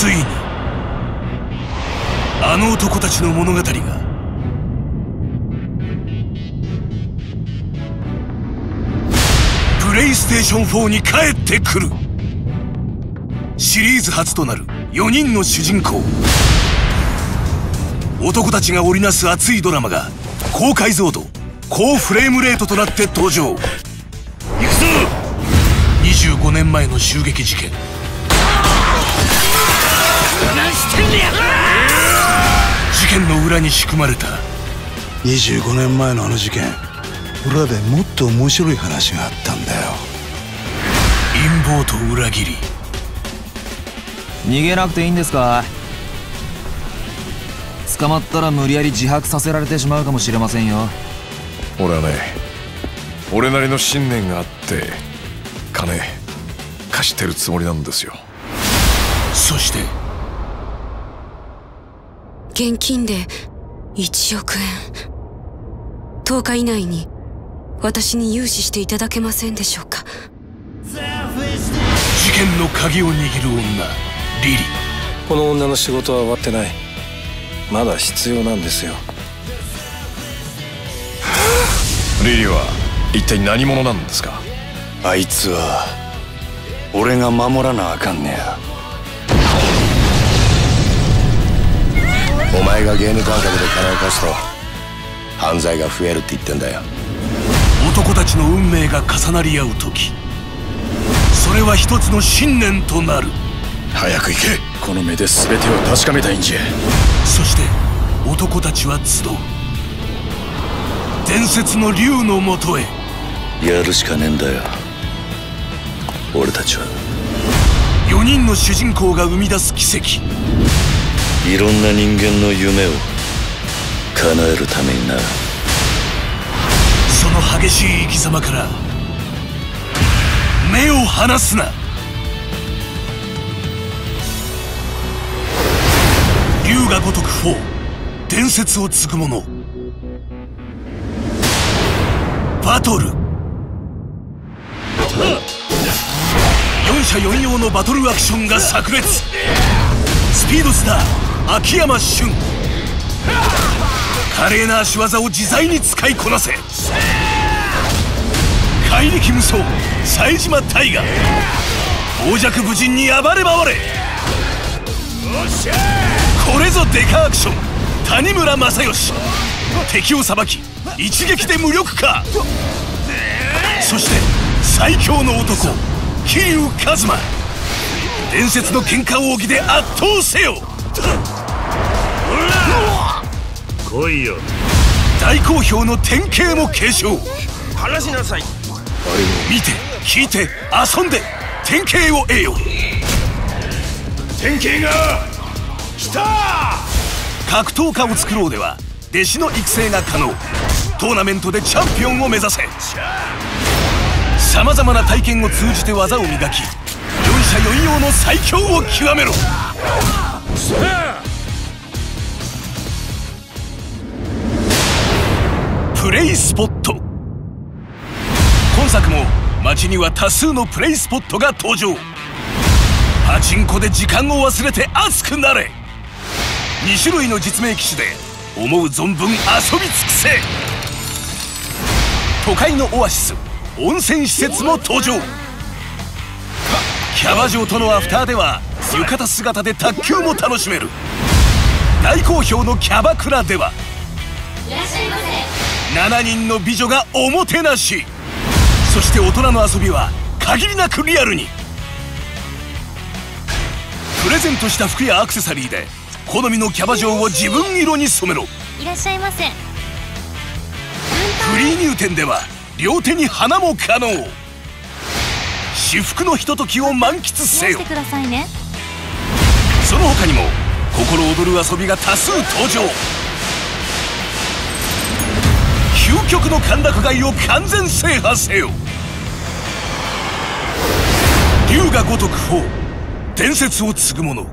ついにあの男たちの物語がプレイステーション4に帰ってくる。シリーズ初となる4人の主人公男たちが織りなす熱いドラマが高解像度高フレームレートとなって登場。行くぞ。25年前の襲撃事件、何してんねや。事件の裏に仕組まれた。25年前のあの事件、裏でもっと面白い話があったんだよ。陰謀と裏切り。逃げなくていいんですか？捕まったら無理やり自白させられてしまうかもしれませんよ。俺はね、俺なりの信念があって金貸してるつもりなんですよ。そして現金で1億円、10日以内に私に融資していただけませんでしょうか。事件の鍵を握る女リリ。この女の仕事は終わってない。まだ必要なんですよ。リリは一体何者なんですか？あいつは俺が守らなあかんねや。お前がゲーム感覚で金を貸すと犯罪が増えるって言ってんだよ。男たちの運命が重なり合う時、それは一つの信念となる。早く行け。この目で全てを確かめたいんじゃ。そして男たちは集う。伝説の竜のもとへ。やるしかねえんだよ、俺たちは。4人の主人公が生み出す奇跡、いろんな人間の夢を叶えるためにな。その激しい生き様から目を離すな。龍が如く4、伝説を継ぐ者バトル。4者4様のバトルアクションが炸裂。スピードスター秋山俊、華麗な足技を自在に使いこなせ。怪力無双冴島大河、傍若無人に暴れ回れ。これぞデカアクション谷村正義。敵をさばき一撃で無力化。そして最強の男桐生一馬、伝説の喧嘩奥義で圧倒せよ。来いよ。大好評の典型も継承。話しなさい。見て聞いて遊んで典型を得よ。典型が来た。格闘家を作ろうでは弟子の育成が可能。トーナメントでチャンピオンを目指せ。さまざまな体験を通じて技を磨き、四者四様の最強を極めろ。プレイスポット。今作も街には多数のプレイスポットが登場。パチンコで時間を忘れて熱くなれ。2種類の実名機種で思う存分遊び尽くせ。都会のオアシス、温泉施設も登場。キャバ嬢とのアフターでは浴衣姿で卓球も楽しめる。大好評のキャバクラでは、いらっしゃいませ。7人の美女がおもてなし。そして大人の遊びは限りなくリアルに。プレゼントした服やアクセサリーで好みのキャバ嬢を自分色に染めろ。いらっしゃいませ。フリー入店では両手に花も可能。至福のひとときを満喫せよ。その他にも心躍る遊びが多数登場。究極の歓楽街を完全制覇せよ。龍が如く4、伝説を継ぐ者。